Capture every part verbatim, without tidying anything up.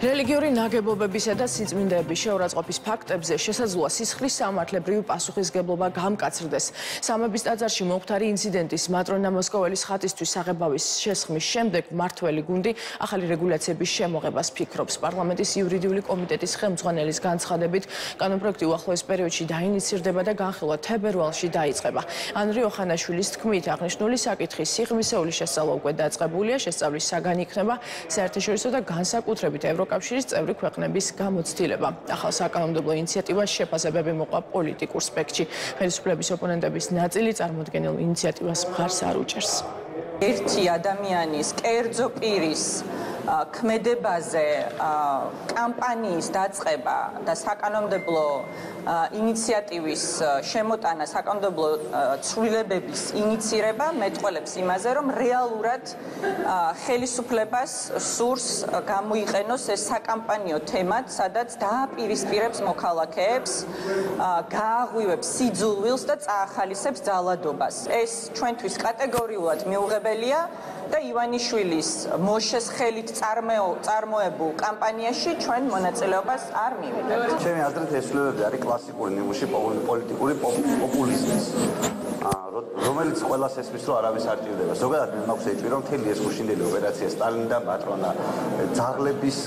Religiouri ნაგებობებისა და სიწმინდეების შეურაცხყოფის ფაქტებზე შესაძლოა სისხლის სამართლებრივი პასუხისგებლობა გამკაცრდეს. Სამების ტაძარში მომხდარი ინციდენტის მატრონა მოსკოველის ხატისთვის საღებავის შესხმის შემდეგ მმართველი გუნდი ახალი რეგულაციების შემოღებას ფიქრობს. Პარლამენტის იურიდიული კომიტეტის ხელმძღვანელის განცხადებით, კანონპროექტი უახლოეს პერიოდში დაინიცირდება და განხილვა თებერვალში დაიწყება. Ანრი ოხანაშვილის თქმით, აღნიშნული საკითხი სიღრმისეული შესწავლა უკვე დაწყებულია, შესწავლის საგანი იქნება საერთაშორისო და განსაკუთრებით ევროკავშირის წევრი ქვეყნების გამოცდილება. Ახალ საკანონმდებლო ინიციატივას შეფასებები მოყვა პოლიტიკურ სპექტრში. Ხელისუფლების ოპონენტების ნაწილი წარმოდგენილ ინიციატივას მხარს არ უჭერს. Ერთი ადამიანის კერძო პირის ქმედებაზე კამპანიის დაწყება და საკანონმდებლო ინიციატივის შემოტანა, საკანონმდებლო ცვლილებების ინიცირება მეტყველებს იმაზე, რომ რეალურად ხელისუფლებას სურს გამოიყენოს ეს საკამპანიო თემად, სადაც დააპირისპირებს მოქალაქეებს, გააღვივებს სიძულვილს და წაახალისებს ძალადობას. ეს ჩვენთვის კატეგორიულად მიუღებელია და ივანიშვილის მოშესხელით წარმოებულ კამპანიაში ჩვენ მონაწილეობას არ მივიღებთ. Ჩემი აზრით, ეს ცვლილებები არის კლასიკური ნიმუში პოლიტიკური პოპულიზმის, რომელიც ყველას ესმის, რომ არავის არ ჭირდება. ზოგადად მე მაქვს ეჭვი, რომ მთელი ეს გუშინდელი ოპერაცია სტალინიდან მატრონა ძაღლების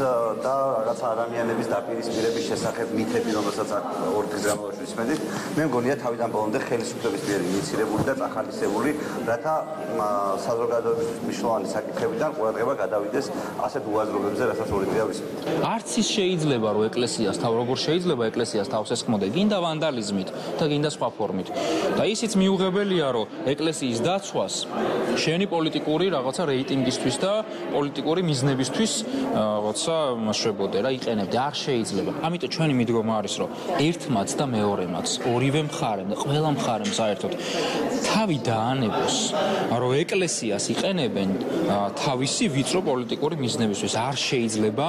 და რაღაც ადამიანების დაპირისპირების შესახებ მითები, რომელსაც ორ დღის განმავლობაში ვისმენთ, მე მგონია თავიდან ბოლომდე ხელისუფლების მიერ ინიცირებული და წახალისებული, რათა საზოგადოებისთვის მნიშვნელოვანი საკითხებიდან ყურადღება გადავიდეს ასეთ უაზრობებზე, რასაც ორი დღეა ვისმენთ. არც ის შეიძლება, რომ ეკლესიას თავ როგორ შეიძლება ეკლესიას თავს ესხმოდა, გინდა ვანდალიზმით და გინდა სხვა ფორმით. და ისიც მიუღებელია, რომ ეკლესიის დაცვას შენი პოლიტიკური რაღაცა რეიტინგისთვის და პოლიტიკური მიზნებისთვის რაღაცა შვებოდე რა იყენებდე, არ შეიძლება. ამიტომ ჩვენი მიდგომა არის, რომ ერთმაც და მეორემაც, ორივე მხარემ და ყველა მხარემ საერთოდ თავი დაანებოს, რომ ეკლესიას იყენებენ თავისი ვიწრო პოლიტიკური მიზნებისთვის. არ შეიძლება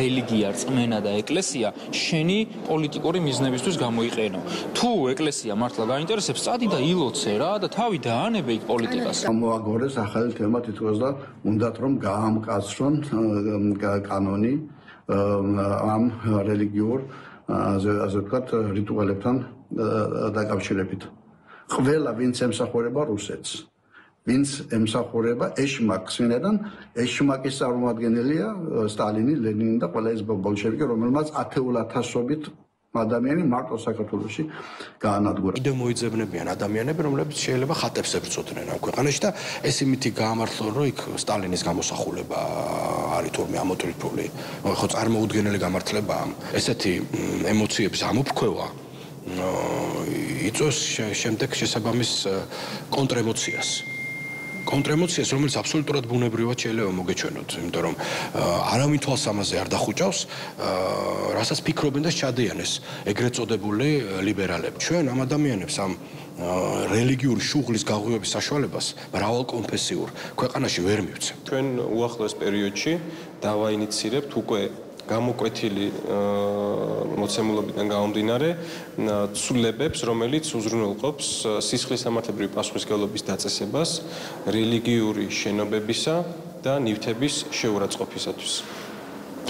რელიგია, რწმენა და ეკლესია შენი პოლიტიკური მიზნებისთვის გამოიყენო. თუ ეკლესია მართლა გაინტერესებს, წადი და ილოცე რა და თავი დაანებე იქ პოლიტიკას. მოაგორეს ახალი თემა თითქოს და უნდათ რომ გაამკაცრონ კანონი ამ რელიგიურ ასე ვთქვათ რიტუალებთან დაკავშირებით. Ყველა ვინც ემსახურება რუსეთს, ვინც ემსახურება ეშმაკს, ვინაიდან ეშმაკის წარმოადგენელია სტალინი, ლენინი და ყველა ეს ბოლშევიკი, რომელმაც ათეულ ათასობით ადამიანები მარტო საქართველოში გაანადგურა. Კიდევ მოიძებნებიან ადამიანები, რომლებიც შეიძლება ხატებს ებრძოდნენ ამ ქვეყანაში და ეს იმითი გაამართლონ, რომ იქ სტალინის გამოსახულება არის თორმე ამოტრიფული, ხო წარმოუდგენელი გამართლება, ესეთი ემოციების ამოფრქვევა იწვევს შემდეგ შესაბამის კონტრემოციას. Კონტრემოციას, რომელიც აბსოლუტურად ბუნებრივად შეიძლება მოგეჩვენოთ, იმიტომ რომ არავინ თვალს ამაზე არ დახუჭავს, რასაც ფიქრობენ და ჩადიან ეს ეგრეთ წოდებული ლიბერალები. Ჩვენ ამ ადამიანებს ამ რელიგიურ შუღლის გაღვივების საშუალებას მრავალკონფესიურ ქვეყანაში ვერ მივცემ. Ჩვენ უახლოეს პერიოდში დავაინიცირებთ უკვე გამოკვეთილი მოცემულობიდან გამომდინარე ცვლილებებს, რომელიც უზრუნველყოფს სისხლის სამართლებრივი პასუხისმგებლობის დაწესებას რელიგიური შენობებისა და ნივთების შეურაცხყოფისათვის.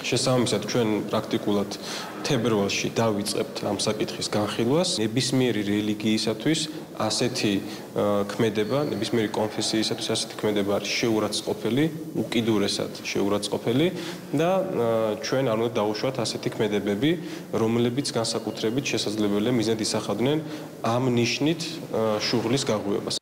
შესაბამისად, ჩვენ პრაქტიკულად თებერვალში დავიწყებთ ამ საკითხის განხილვას. ნებისმიერი რელიგიისათვის ასეთი ქმედება, ნებისმიერი კონფესიისათვის ასეთი ქმედება არის შეურაცხყოფელი, უკიდურესად შეურაცხყოფელი და ჩვენ არ უნდა დავუშვათ ასეთი ქმედებები, რომლებიც განსაკუთრებით შესაძლებელია მიზნად ისახავდნენ ამ ნიშნით შუღლის გაღვივებას.